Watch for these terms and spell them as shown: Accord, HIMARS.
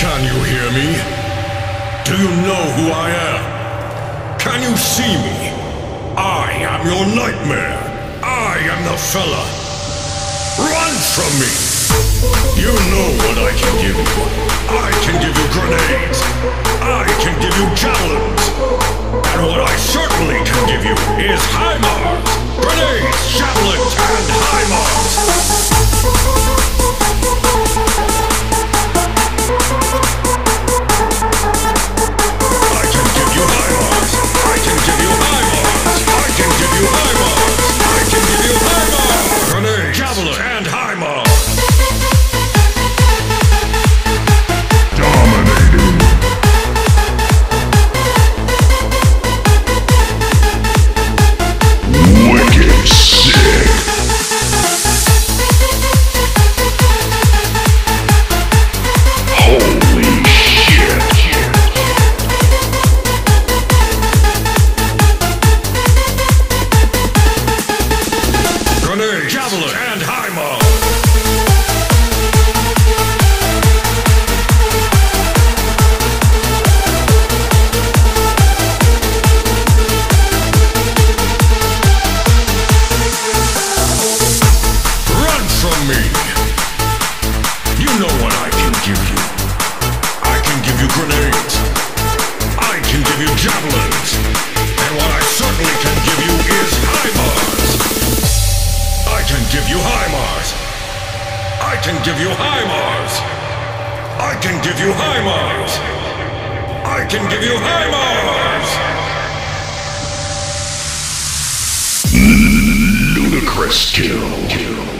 Can you hear me? Do you know who I am? Can you see me? I am your nightmare. I am the fella. Run from me! You know what I can give you. I can give you grenades. I can give you javelins. And what I certainly can give you is HIMARS. Grenades, javelins, and HIMARS. I can give you HIMARS! Ludicrous kill.